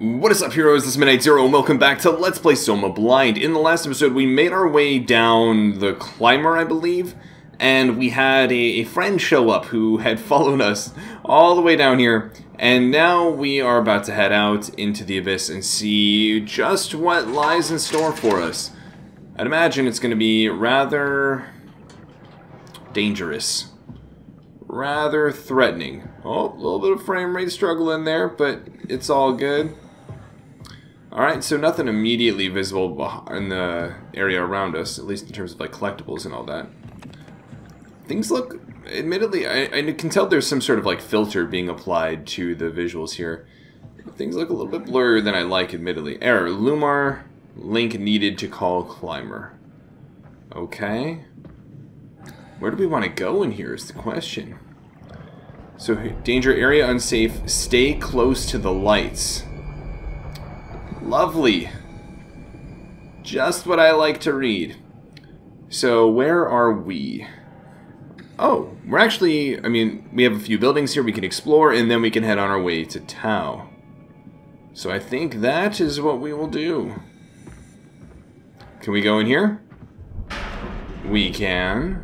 What is up, heroes? This is MidniteZer0, and welcome back to Let's Play Soma Blind. In the last episode, we made our way down the climber, I believe, and we had a friend show up who had followed us all the way down here, and now we are about to head out into the abyss and see just what lies in store for us. I'd imagine it's going to be rather dangerous. Rather threatening. Oh, a little bit of frame rate struggle in there, but it's all good. Alright, so nothing immediately visible in the area around us, at least in terms of like collectibles and all that. Things look, admittedly, I can tell there's some sort of like filter being applied to the visuals here. Things look a little bit blurrier than I like, admittedly. Error, Lumar, link needed to call climber. Okay. Where do we want to go in here is the question. So, danger area unsafe, stay close to the lights. Lovely. Just what I like to read. So, where are we? Oh, we're actually, I mean, we have a few buildings here we can explore, and then we can head on our way to Tau. So I think that is what we will do. Can we go in here? We can.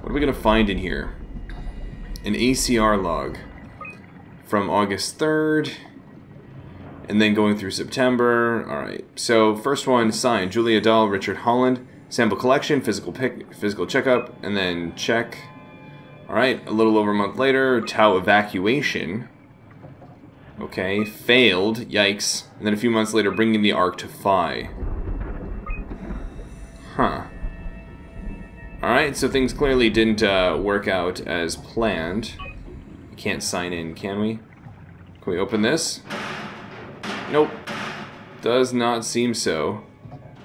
What are we going to find in here? An ACR log from August 3rd, and then going through September. Alright, so first one, signed, Julia Dahl, Richard Holland, sample collection, physical checkup, and then check. Alright, a little over a month later, Tau evacuation. Okay, failed, yikes. And then a few months later, bringing the Ark to Phi. Huh. Alright, so things clearly didn't work out as planned. We can't sign in, can we? Can we open this? Nope. Does not seem so.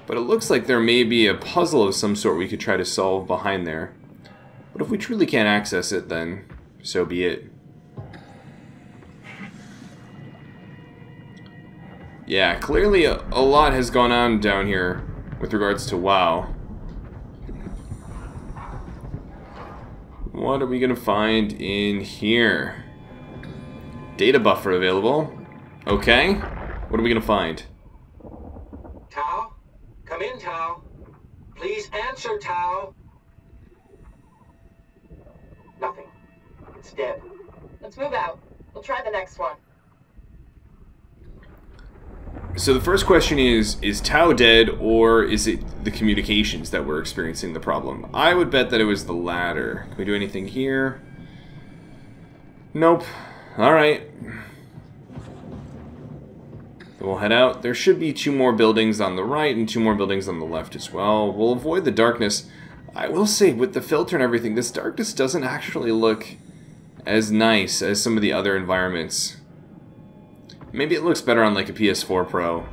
But it looks like there may be a puzzle of some sort we could try to solve behind there. But if we truly can't access it, then so be it. Yeah, clearly a lot has gone on down here with regards to WoW. What are we going to find in here? Data buffer available. Okay. What are we going to find? Tau? Come in, Tau. Please answer, Tau. Nothing. It's dead. Let's move out. We'll try the next one. So the first question is Tau dead, or is it the communications that we're experiencing the problem? I would bet that it was the latter. Can we do anything here? Nope. Alright. We'll head out. There should be two more buildings on the right and two more buildings on the left as well. We'll avoid the darkness. I will say, with the filter and everything, this darkness doesn't actually look as nice as some of the other environments. Maybe it looks better on like a PS4 Pro.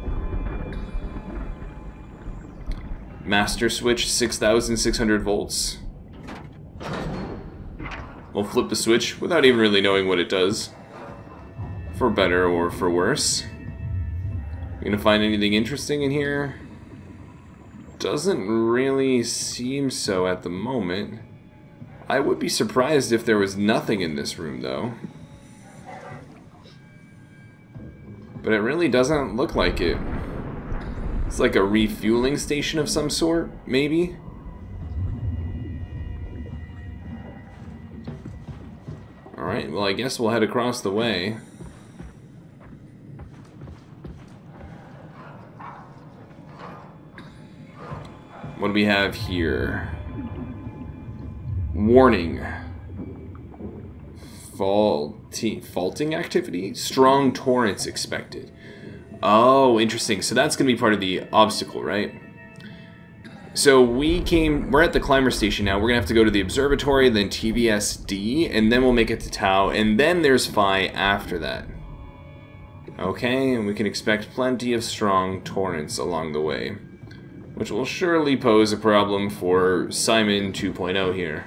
Master switch, 6,600 volts. We'll flip the switch without even really knowing what it does. For better or for worse. You gonna find anything interesting in here? Doesn't really seem so at the moment. I would be surprised if there was nothing in this room though. But it really doesn't look like it. It's like a refueling station of some sort, maybe? Alright, well I guess we'll head across the way. What do we have here? Warning. Faulting activity? Strong torrents expected. Oh, interesting. So that's going to be part of the obstacle, right? So we're at the climber station now. We're going to have to go to the observatory, then TBSD, and then we'll make it to Tau, and then there's Phi after that. Okay, and we can expect plenty of strong torrents along the way, which will surely pose a problem for Simon 2.0 here.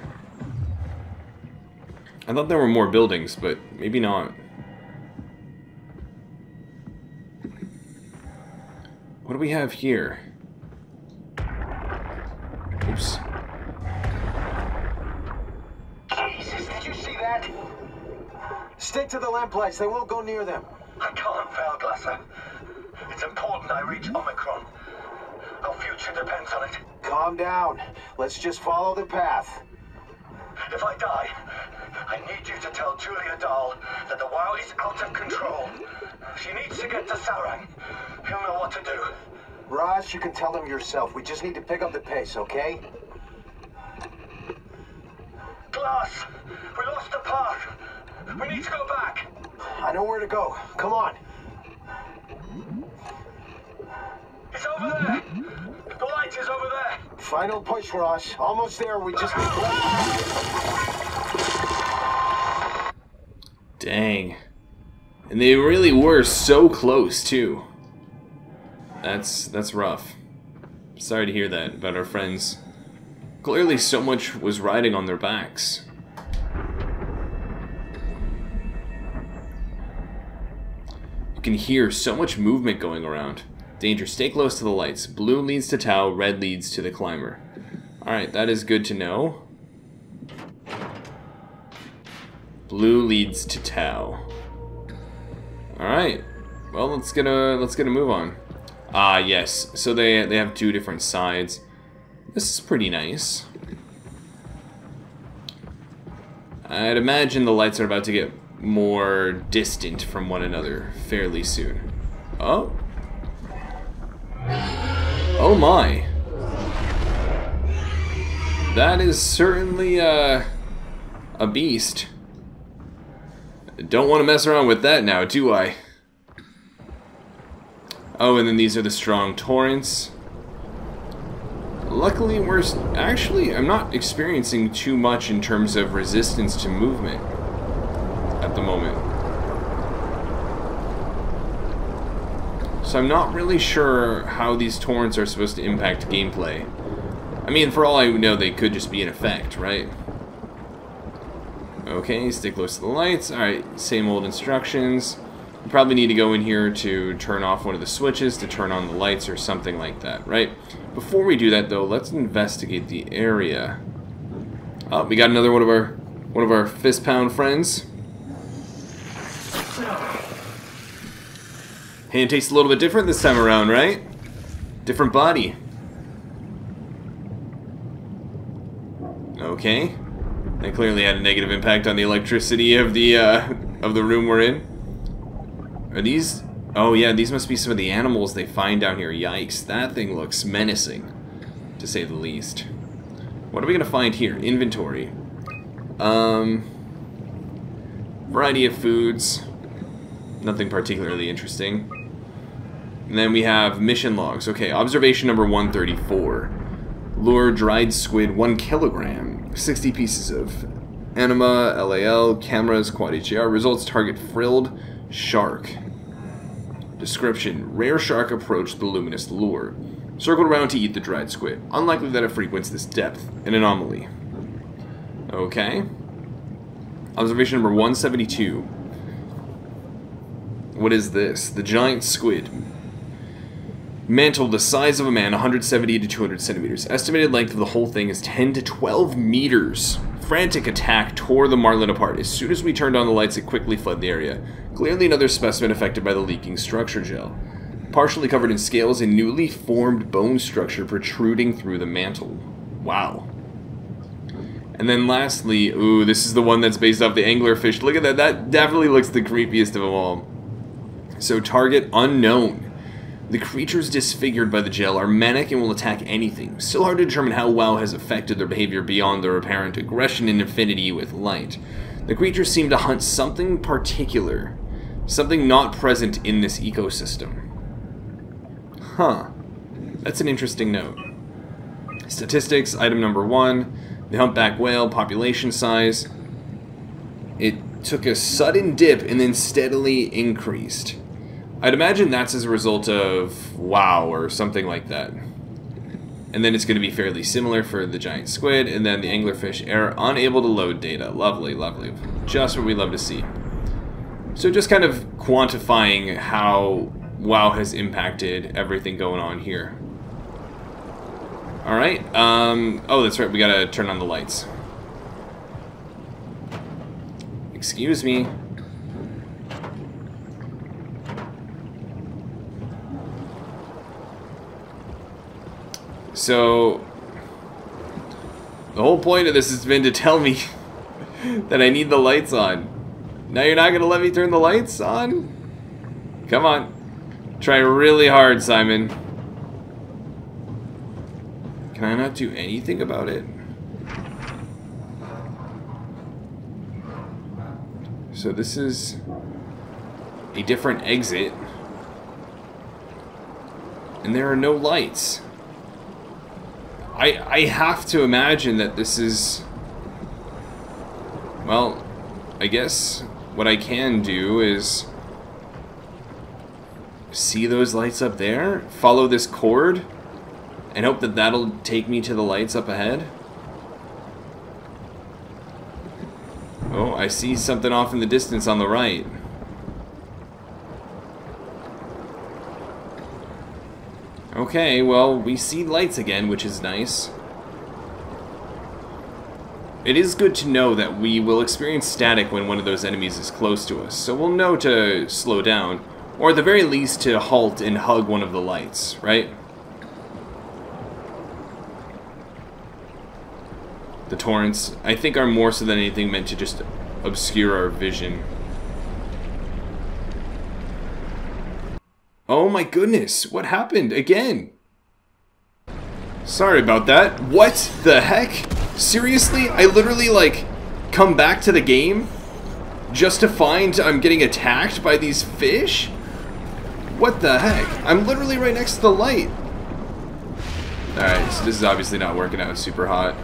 I thought there were more buildings, but maybe not. What do we have here? Oops. Jesus, did you see that? Stick to the lamplights, they won't go near them. I call them foul glass. Glasser. It's important I reach Omicron. Our future depends on it. Calm down. Let's just follow the path. If I die, I need you to tell Julia Dahl that the WoW is out of control. She needs to get to Saurang. He'll know what to do. Raj, you can tell him yourself. We just need to pick up the pace, okay? Glass! We lost the path! We need to go back! I know where to go. Come on! It's over there! The light is over there! Final push, Raj. Almost there, we just... Dang. And they really were so close, too. That's rough. Sorry to hear that about our friends. Clearly so much was riding on their backs. You can hear so much movement going around. Danger, stay close to the lights. Blue leads to Tau, red leads to the climber. Alright, that is good to know. Blue leads to Tau. Alright. Well, let's get a move on. Ah, yes. So they have two different sides. This is pretty nice. I'd imagine the lights are about to get more distant from one another fairly soon. Oh. Oh my. That is certainly a beast. Don't want to mess around with that now, do I? Oh, and then these are the strong torrents. Luckily, we're actually, I'm not experiencing too much in terms of resistance to movement at the moment. So I'm not really sure how these torrents are supposed to impact gameplay. I mean, for all I know, they could just be an effect, right? Okay, stay close to the lights. Alright, same old instructions. You probably need to go in here to turn off one of the switches to turn on the lights or something like that, right? Before we do that, though, let's investigate the area. Oh, we got another one of our fist pound friends. Hand tastes a little bit different this time around, right? Different body. Okay. That clearly had a negative impact on the electricity of the room we're in. Are these... Oh yeah, these must be some of the animals they find down here. Yikes, that thing looks menacing, to say the least. What are we gonna find here? Inventory. Variety of foods. Nothing particularly interesting. And then we have mission logs. Okay, observation number 134. Lure dried squid 1 kilogram. 60 pieces of anima, LAL, cameras, quad HDR. Results: target frilled shark. Description: rare shark approached the luminous lure. Circled around to eat the dried squid. Unlikely that it frequents this depth. An anomaly. Okay. Observation number 172. What is this? The giant squid. Mantle the size of a man, 170 to 200 centimeters. Estimated length of the whole thing is 10 to 12 meters. Frantic attack tore the marlin apart. As soon as we turned on the lights, it quickly fled the area. Clearly another specimen affected by the leaking structure gel. Partially covered in scales and newly formed bone structure protruding through the mantle. Wow. And then lastly, ooh, this is the one that's based off the anglerfish. Look at that. That definitely looks the creepiest of them all. So target unknown. The creatures disfigured by the gel are manic and will attack anything. Still hard to determine how WoW has affected their behavior beyond their apparent aggression and affinity with light. The creatures seem to hunt something particular, something not present in this ecosystem. Huh. That's an interesting note. Statistics, item number 1, the humpback whale, population size. It took a sudden dip and then steadily increased. I'd imagine that's as a result of WoW or something like that. And then it's going to be fairly similar for the giant squid, and then the anglerfish error, unable to load data. Lovely, lovely. Just what we love to see. So just kind of quantifying how WoW has impacted everything going on here. Alright, oh that's right, we gotta turn on the lights. Excuse me. So the whole point of this has been to tell me that I need the lights on. Now you're not gonna let me turn the lights on? Come on. Try really hard, Simon. Can I not do anything about it? So this is a different exit. And there are no lights. I have to imagine that this is... Well, I guess what I can do is... see those lights up there? Follow this cord? And hope that that'll take me to the lights up ahead? Oh, I see something off in the distance on the right. Okay, well, we see lights again, which is nice. It is good to know that we will experience static when one of those enemies is close to us, so we'll know to slow down, or at the very least to halt and hug one of the lights, right? The torrents, I think, are more so than anything meant to just obscure our vision. Oh my goodness, what happened again? Sorry about that. What the heck? Seriously? I literally, like, come back to the game just to find I'm getting attacked by these fish? What the heck? I'm literally right next to the light. Alright, so this is obviously not working out super hot.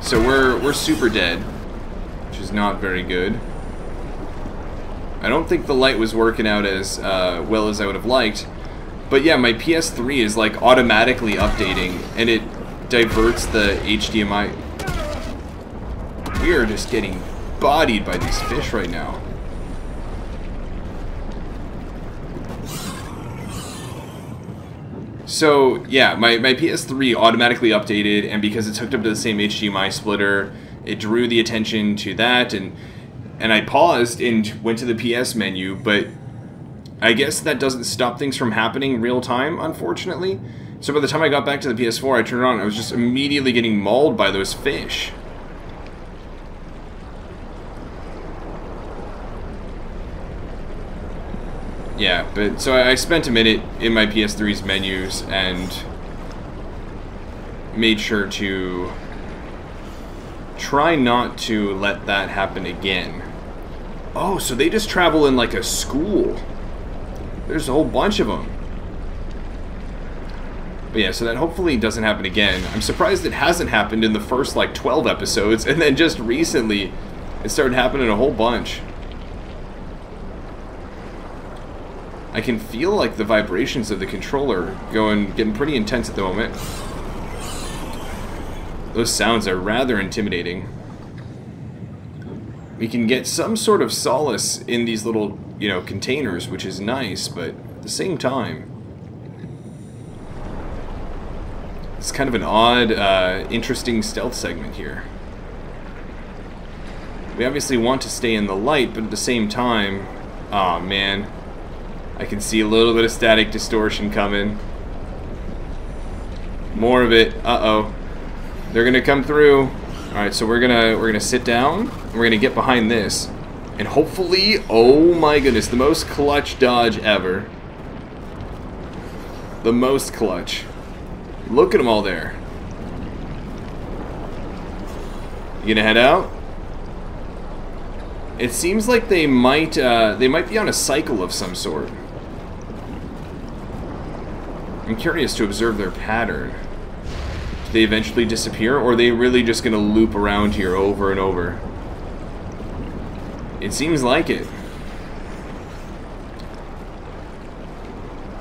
So we're super dead, which is not very good. I don't think the light was working out as well as I would have liked. But yeah, my PS3 is like automatically updating, and it diverts the HDMI. We are just getting bodied by these fish right now. So yeah, my PS3 automatically updated, and because it's hooked up to the same HDMI splitter, it drew the attention to that, and I paused and went to the PS menu, but I guess that doesn't stop things from happening real time, unfortunately. So by the time I got back to the PS4, I turned it on, and I was just immediately getting mauled by those fish. Yeah, but so I spent a minute in my PS3's menus and made sure to try not to let that happen again. Oh, so they just travel in like a school. There's a whole bunch of them. But yeah, so that hopefully doesn't happen again. I'm surprised it hasn't happened in the first like 12 episodes, and then just recently it started happening a whole bunch. I can feel like the vibrations of the controller getting pretty intense at the moment. Those sounds are rather intimidating. We can get some sort of solace in these little, you know, containers, which is nice, but at the same time... it's kind of an odd, interesting stealth segment here. We obviously want to stay in the light, but at the same time... aw, man. I can see a little bit of static distortion coming. More of it. Uh-oh. They're gonna come through. All right, so we're gonna sit down. And we're gonna get behind this, and hopefully, oh my goodness, the most clutch dodge ever. The most clutch. Look at them all there. You gonna head out? It seems like they might be on a cycle of some sort. I'm curious to observe their pattern. They eventually disappear, or are they really just gonna loop around here over and over? It seems like it.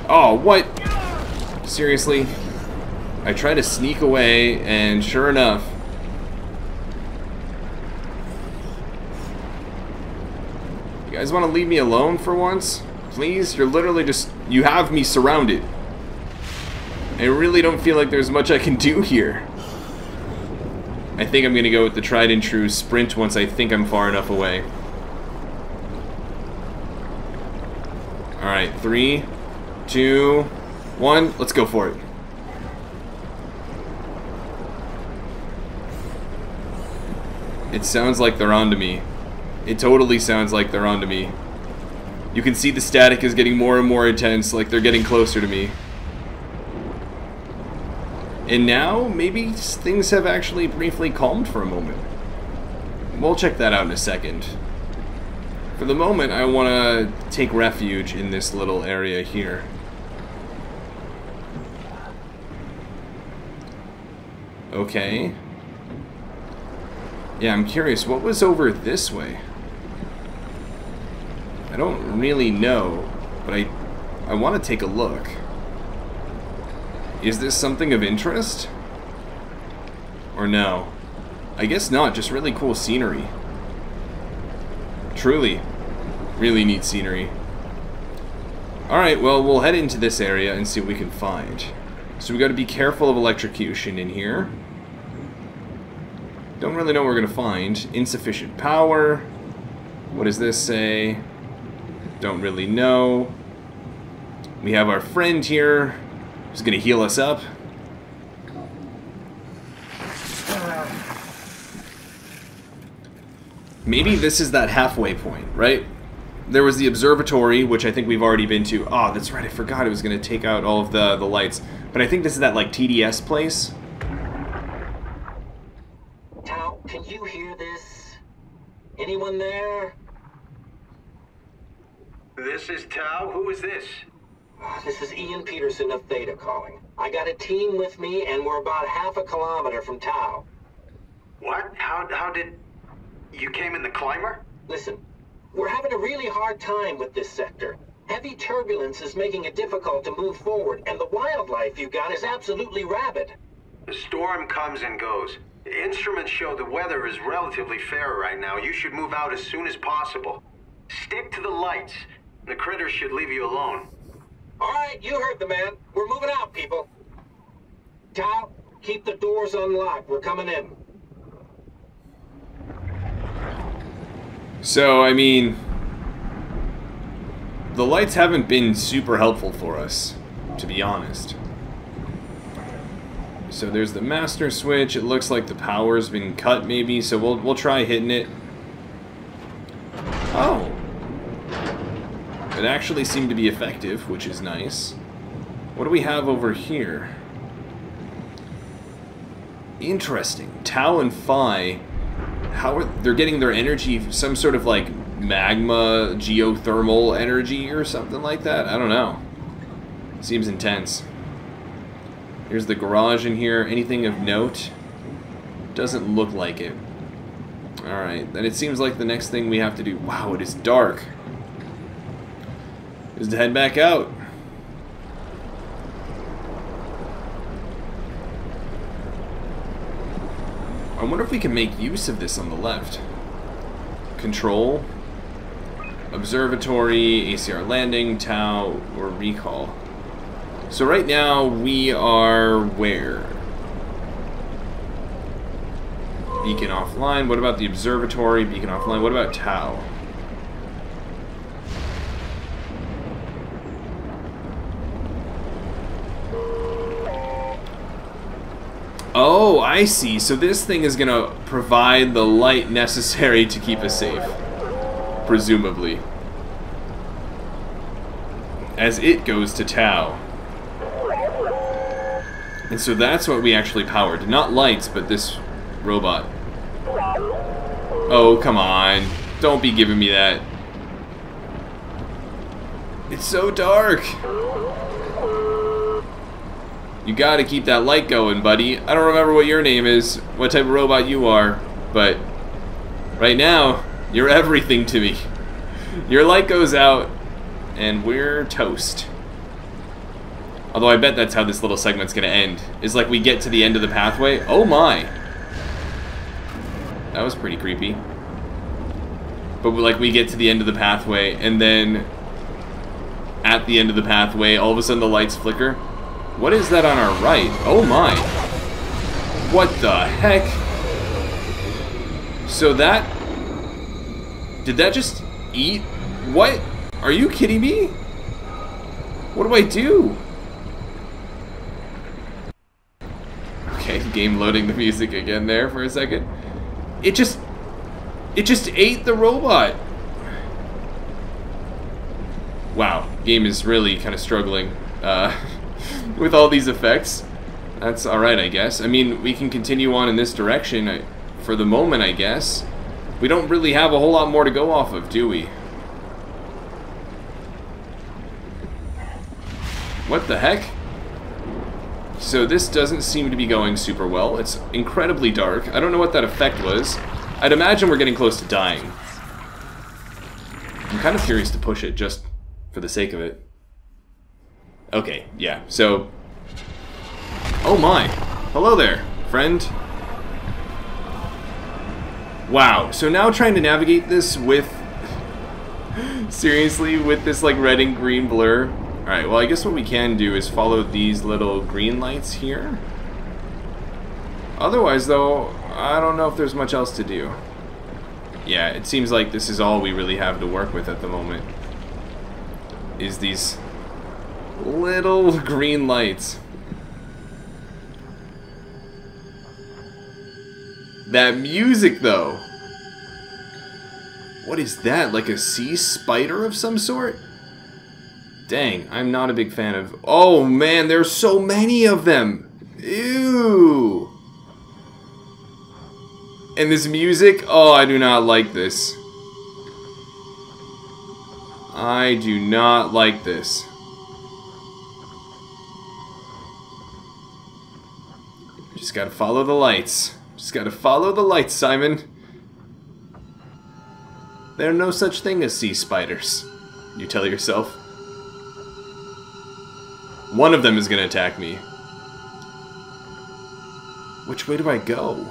Oh, what? Seriously? I try to sneak away, and sure enough... You guys wanna leave me alone for once? Please? You're literally just... you have me surrounded. I really don't feel like there's much I can do here. I think I'm gonna go with the tried and true sprint once I think I'm far enough away. Alright, 3, two, one. Let's go for it. It sounds like they're onto me. It totally sounds like they're onto me. You can see the static is getting more and more intense, like they're getting closer to me. And now, maybe things have actually briefly calmed for a moment. We'll check that out in a second. For the moment, I want to take refuge in this little area here. Okay. Yeah, I'm curious, what was over this way? I don't really know, but I want to take a look. Is this something of interest? Or no? I guess not, just really cool scenery. Truly, really neat scenery. Alright, well, we'll head into this area and see what we can find. So we got to be careful of electrocution in here. Don't really know what we're going to find. Insufficient power. What does this say? Don't really know. We have our friend here who's going to heal us up. Maybe this is that halfway point, right? There was the observatory, which I think we've already been to. Oh, that's right. I forgot it was going to take out all of the lights. But I think this is that, like, TDS place. Anyone there? This is Tau. Who is this? This is Ian Peterson of Theta calling. I got a team with me, and we're about half a kilometer from Tau. What? How did... You came in the climber? Listen, we're having a really hard time with this sector. Heavy turbulence is making it difficult to move forward, and the wildlife you got is absolutely rabid. The storm comes and goes. Instruments show the weather is relatively fair right now. You should move out as soon as possible. Stick to the lights. The critters should leave you alone. All right, you heard the man. We're moving out, people. Tau, keep the doors unlocked. We're coming in. So, I mean, the lights haven't been super helpful for us, to be honest. So there's the master switch. It looks like the power's been cut, maybe. So we'll try hitting it. Oh, it actually seemed to be effective, which is nice. What do we have over here? Interesting. Tau and Phi. They're getting their energy? Some sort of like magma, geothermal energy, or something like that. I don't know. Seems intense. Here's the garage in here. Anything of note? Doesn't look like it. Alright, then it seems like the next thing we have to do... Wow, it is dark. Is to head back out. I wonder if we can make use of this on the left. Control. Observatory, ACR landing, Tau, or recall. So right now, we are where? Beacon offline. What about the observatory? Beacon offline. What about Tau? Oh, I see. So this thing is going to provide the light necessary to keep us safe. Presumably. As it goes to Tau. And so that's what we actually powered. Not lights, but this robot. Oh, come on. Don't be giving me that. It's so dark. You gotta keep that light going, buddy. I don't remember what your name is, what type of robot you are, but right now, you're everything to me. Your light goes out, and we're toast. Although I bet that's how this little segment's gonna end. Is like we get to the end of the pathway. Oh my! That was pretty creepy. But like we get to the end of the pathway, and then at the end of the pathway, all of a sudden the lights flicker. What is that on our right? Oh my! What the heck? So that... Did that just eat? What? Are you kidding me? What do I do? Okay, game loading the music again there for a second. It just ate the robot. Wow, game is really kind of struggling with all these effects. That's alright, I guess. I mean, we can continue on in this direction for the moment, I guess. We don't really have a whole lot more to go off of, do we? What the heck? So this doesn't seem to be going super well. It's incredibly dark. I don't know what that effect was. I'd imagine we're getting close to dying. I'm kind of curious to push it just for the sake of it. Okay, yeah, so... Oh my! Hello there, friend. Wow, so now trying to navigate this with... Seriously, with this like red and green blur. Alright, well I guess what we can do is follow these little green lights here. Otherwise though, I don't know if there's much else to do. Yeah, it seems like this is all we really have to work with at the moment. Is these little green lights. That music though. What is that? Like a sea spider of some sort? Dang, I'm not a big fan of... Oh man, there's so many of them. Ew. And this music? Oh, I do not like this. I do not like this. Just gotta follow the lights. Just gotta follow the lights, Simon. There are no such thing as sea spiders, you tell yourself. One of them is gonna attack me. Which way do I go?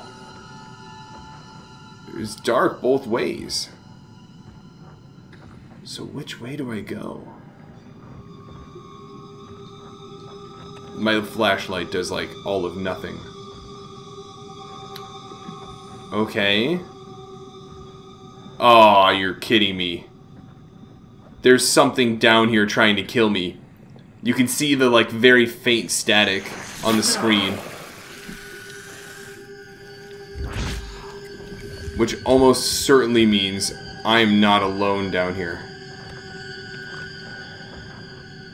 It's dark both ways. So which way do I go? My flashlight does like all of nothing. Okay. Aw, you're kidding me. There's something down here trying to kill me. You can see the like very faint static on the screen. Which almost certainly means I'm not alone down here.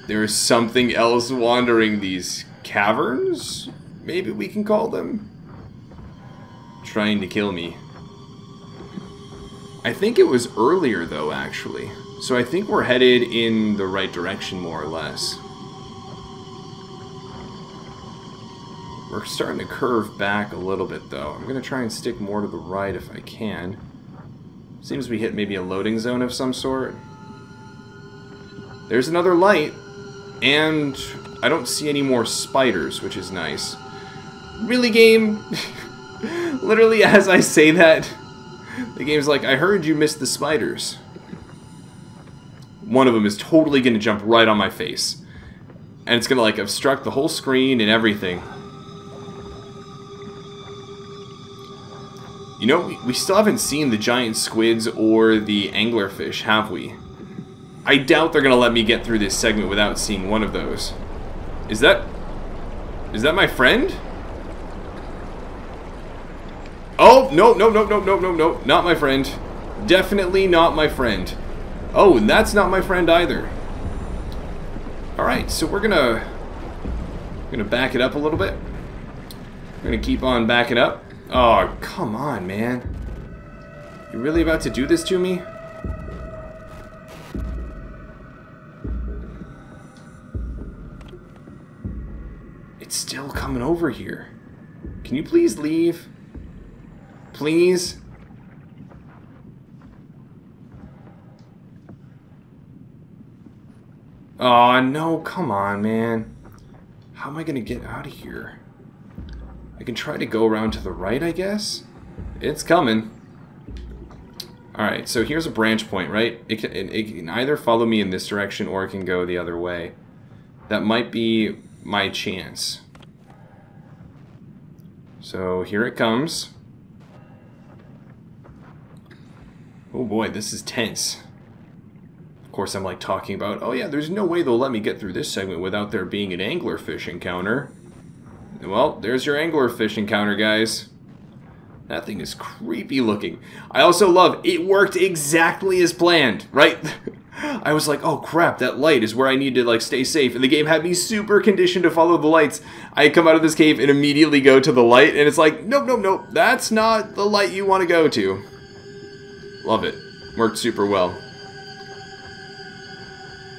There is something else wandering these caverns? Maybe we can call them? Trying to kill me. I think it was earlier though, actually. So I think we're headed in the right direction, more or less. We're starting to curve back a little bit though. I'm gonna try and stick more to the right if I can. Seems we hit maybe a loading zone of some sort. There's another light. And I don't see any more spiders, which is nice. Really, game? Literally, as I say that, the game's like, I heard you missed the spiders. One of them is totally going to jump right on my face. And it's going to, like, obstruct the whole screen and everything. You know, we still haven't seen the giant squids or the anglerfish, have we? I doubt they're going to let me get through this segment without seeing one of those. Is that my friend? Oh, no, not my friend. Definitely not my friend. Oh, and that's not my friend either. Alright, so we're gonna back it up a little bit. We're gonna keep on backing up. Oh, come on, man. You really about to do this to me? It's still coming over here. Can you please leave? Please? Aw, no, come on, man. How am I gonna get out of here? I can try to go around to the right, I guess? It's coming. Alright, so here's a branch point, right? It can either follow me in this direction or it can go the other way. That might be my chance. So here it comes. Oh boy, this is tense. course, I'm like talking about, oh yeah, there's no way they'll let me get through this segment without there being an anglerfish encounter. Well, there's your anglerfish encounter, guys. That thing is creepy looking. I also love it worked exactly as planned, right? I was like, oh crap, that light is where I need to like stay safe, and the game had me super conditioned to follow the lights. I come out of this cave and immediately go to the light, and it's like, nope, nope, nope, that's not the light you want to go to. Love it. Worked super well.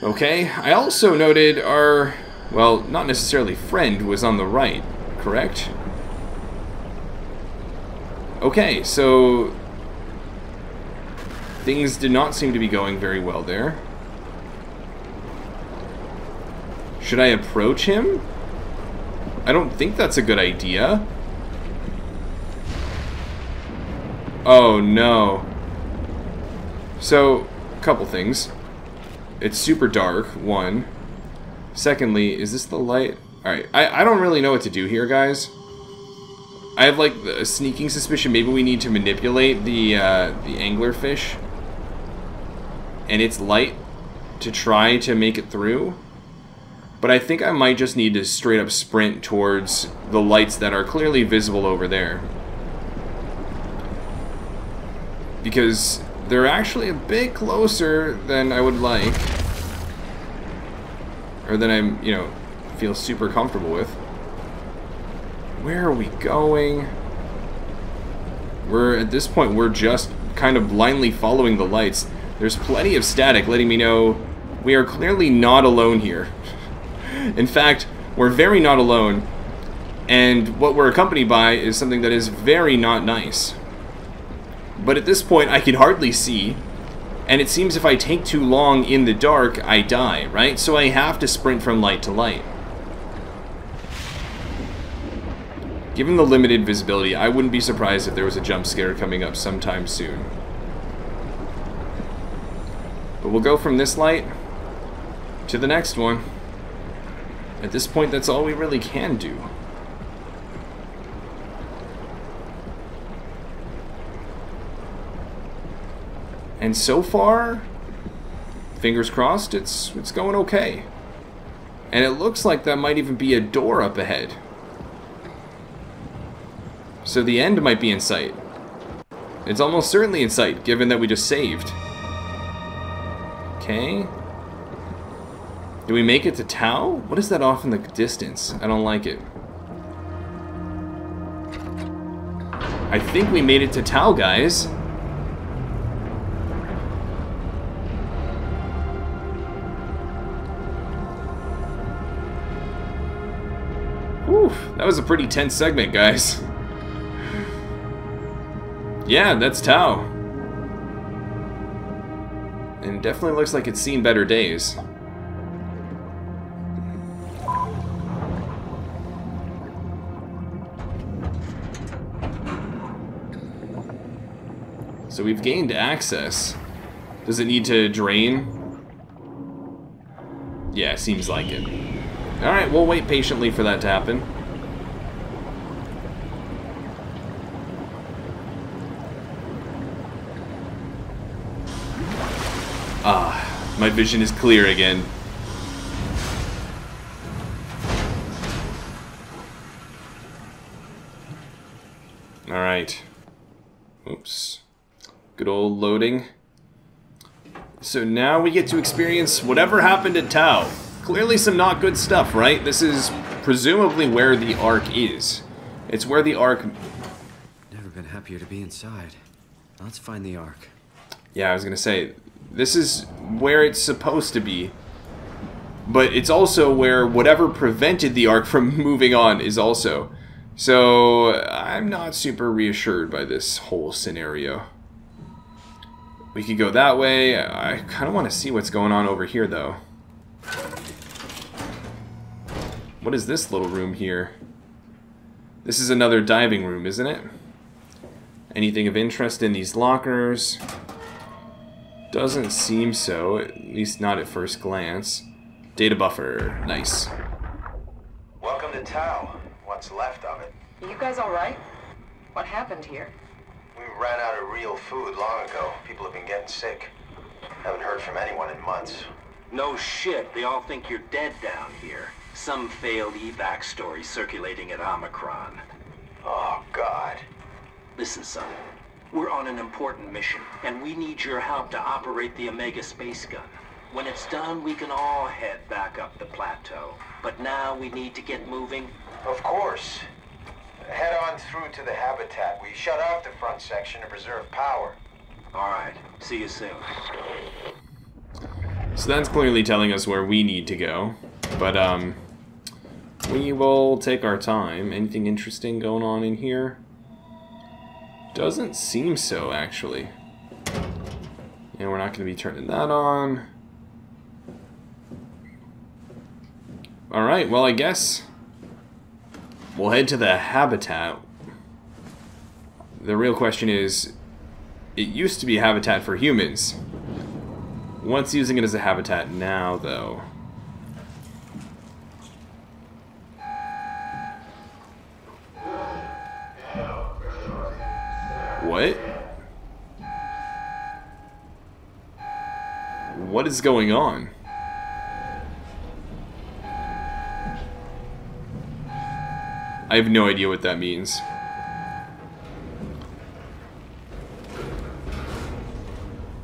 Okay, I also noted our, well, not necessarily friend was on the right, correct? Okay, so things did not seem to be going very well there. Should I approach him? I don't think that's a good idea. Oh no. So, a couple things. It's super dark, one. Secondly, is this the light? Alright, I don't really know what to do here, guys. I have like a sneaking suspicion maybe we need to manipulate the anglerfish and its light to try to make it through. But I think I might just need to straight up sprint towards the lights that are clearly visible over there. Because they're actually a bit closer than I would like. Or than I'm, you know, feel super comfortable with. Where are we going? We're, at this point, we're just kind of blindly following the lights. There's plenty of static letting me know we are clearly not alone here. In fact, we're very not alone. And what we're accompanied by is something that is very not nice. But at this point, I can hardly see, and it seems if I take too long in the dark, I die, right? So I have to sprint from light to light. Given the limited visibility, I wouldn't be surprised if there was a jump scare coming up sometime soon. But we'll go from this light to the next one. At this point, that's all we really can do. And so far, fingers crossed, it's going okay. And it looks like that might even be a door up ahead. So the end might be in sight. It's almost certainly in sight, given that we just saved. Okay. Do we make it to Tau? What is that off in the distance? I don't like it. I think we made it to Tau, guys. That was a pretty tense segment, guys. Yeah, that's Tau. And definitely looks like it's seen better days. So we've gained access. Does it need to drain? Yeah, seems like it. Alright, we'll wait patiently for that to happen. My vision is clear again. Alright. Oops. Good old loading. So now we get to experience whatever happened at Tau. Clearly some not good stuff, right? This is presumably where the Ark is. It's where the Ark... Never been happier to be inside. Let's find the Ark. Yeah, I was gonna say... This is where it's supposed to be, but it's also where whatever prevented the Ark from moving on is also. So I'm not super reassured by this whole scenario. We could go that way. I kind of want to see what's going on over here, though. What is this little room here? This is another diving room, isn't it? Anything of interest in these lockers? Doesn't seem so, at least not at first glance. Data buffer, nice. Welcome to Tau, what's left of it. Are you guys alright? What happened here? We ran out of real food long ago. People have been getting sick. Haven't heard from anyone in months. No shit, they all think you're dead down here. Some failed evac story circulating at Omicron. Oh, God. Listen, son. We're on an important mission, and we need your help to operate the Omega space gun. When it's done, we can all head back up the plateau. But now we need to get moving. Of course. Head on through to the habitat. We shut off the front section to preserve power. All right. See you soon. So that's clearly telling us where we need to go. But, we will take our time. Anything interesting going on in here? Doesn't seem so, actually. And we're not going to be turning that on. Alright, well, I guess we'll head to the habitat. The real question is, it used to be habitat for humans. What's using it as a habitat now, though? What? What is going on? I have no idea what that means.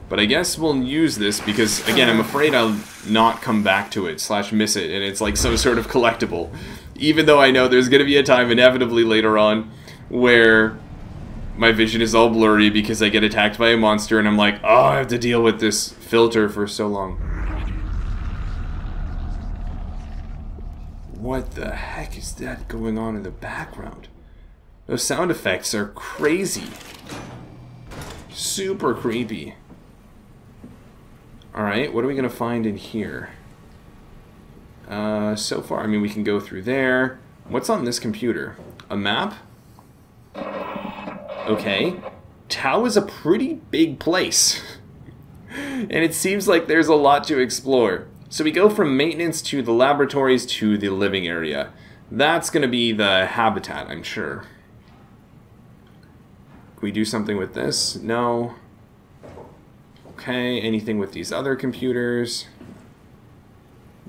But I guess we'll use this because, again, I'm afraid I'll not come back to it, / miss it, and it's like some sort of collectible. Even though I know there's going to be a time inevitably later on where my vision is all blurry because I get attacked by a monster and I'm like, oh, I have to deal with this filter for so long. What the heck is that going on in the background? Those sound effects are crazy. Super creepy. Alright, what are we going to find in here? So far, I mean, we can go through there. What's on this computer? A map? Okay. Tau is a pretty big place. And it seems like there's a lot to explore. So we go from maintenance to the laboratories to the living area. That's going to be the habitat, I'm sure. Can we do something with this? No. Okay, anything with these other computers?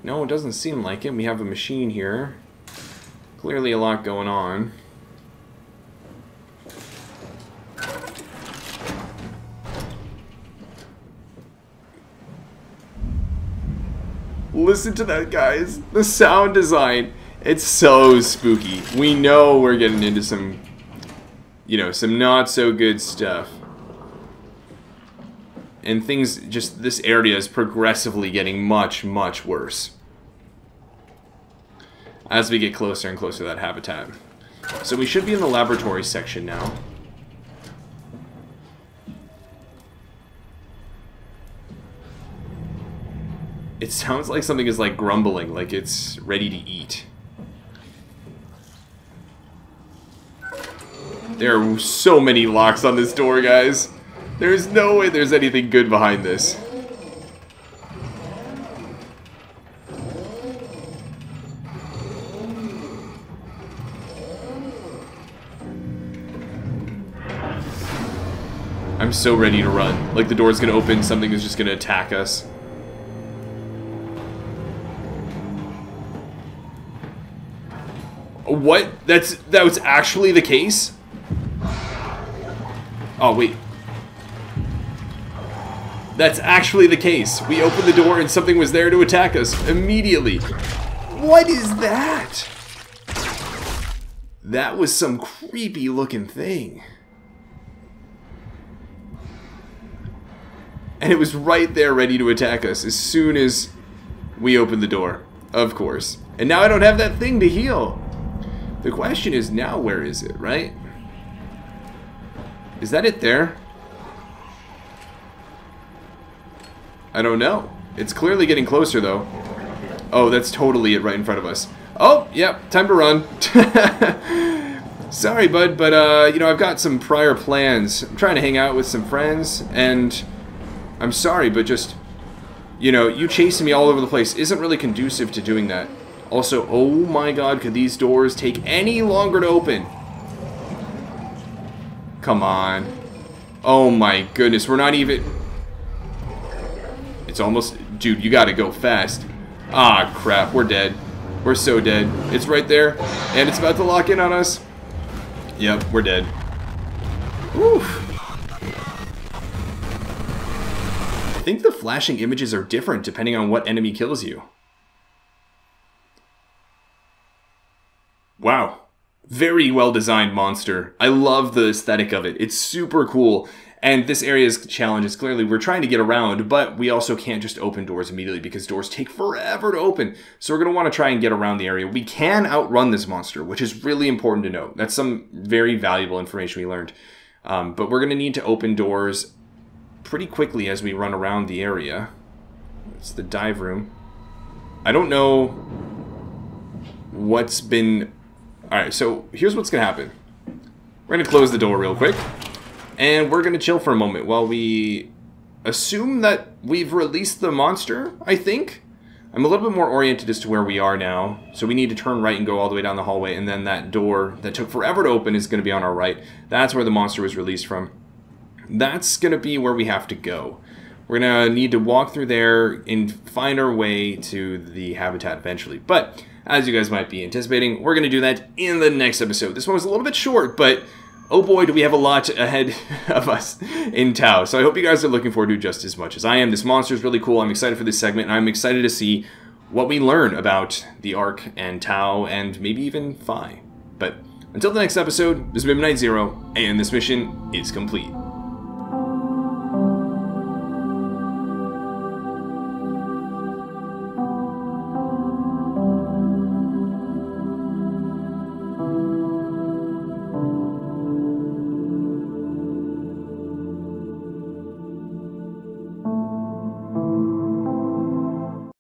No, it doesn't seem like it. We have a machine here. Clearly a lot going on. Listen to that, guys. The sound design. It's so spooky. We know we're getting into some, you know, some not so good stuff. And things, just this area is progressively getting much, much worse as we get closer and closer to that habitat. So we should be in the laboratory section now. It sounds like something is like grumbling, like it's ready to eat. There are so many locks on this door, guys. There's no way there's anything good behind this. I'm so ready to run. Like the door's gonna open, something is just gonna attack us. What? That was actually the case? Oh, wait. That's actually the case. We opened the door and something was there to attack us immediately. What is that? That was some creepy looking thing. And it was right there ready to attack us as soon as we opened the door. Of course. And now I don't have that thing to heal. The question is now, where is it, right? Is that it there? I don't know. It's clearly getting closer, though. Oh, that's totally it right in front of us. Oh, yep, yeah, time to run. Sorry, bud, but, you know, I've got some prior plans. I'm trying to hang out with some friends, and I'm sorry, but just, you know, you chasing me all over the place isn't really conducive to doing that. Also, oh my god, could these doors take any longer to open? Come on. Oh my goodness, we're not even... It's almost... Dude, you gotta go fast. Ah, crap. We're dead. We're so dead. It's right there. And it's about to lock in on us. Yep, we're dead. Oof. I think the flashing images are different depending on what enemy kills you. Wow. Very well designed monster. I love the aesthetic of it. It's super cool. And this area's challenge is clearly we're trying to get around, but we also can't just open doors immediately because doors take forever to open. So we're going to want to try and get around the area. We can outrun this monster, which is really important to know. That's some very valuable information we learned. But we're going to need to open doors pretty quickly as we run around the area. It's the dive room. I don't know what's been... Alright, so here's what's going to happen. We're going to close the door real quick. And we're going to chill for a moment while we assume that we've released the monster, I think. I'm a little bit more oriented as to where we are now. So we need to turn right and go all the way down the hallway. And then that door that took forever to open is going to be on our right. That's where the monster was released from. That's going to be where we have to go. We're going to need to walk through there and find our way to the habitat eventually. But as you guys might be anticipating, we're going to do that in the next episode. This one was a little bit short, but... oh boy, do we have a lot ahead of us in Tau. So I hope you guys are looking forward to just as much as I am. This monster is really cool. I'm excited for this segment, and I'm excited to see what we learn about the Ark and Tau and maybe even Phi. But until the next episode, this has been MidniteZer0, and this mission is complete.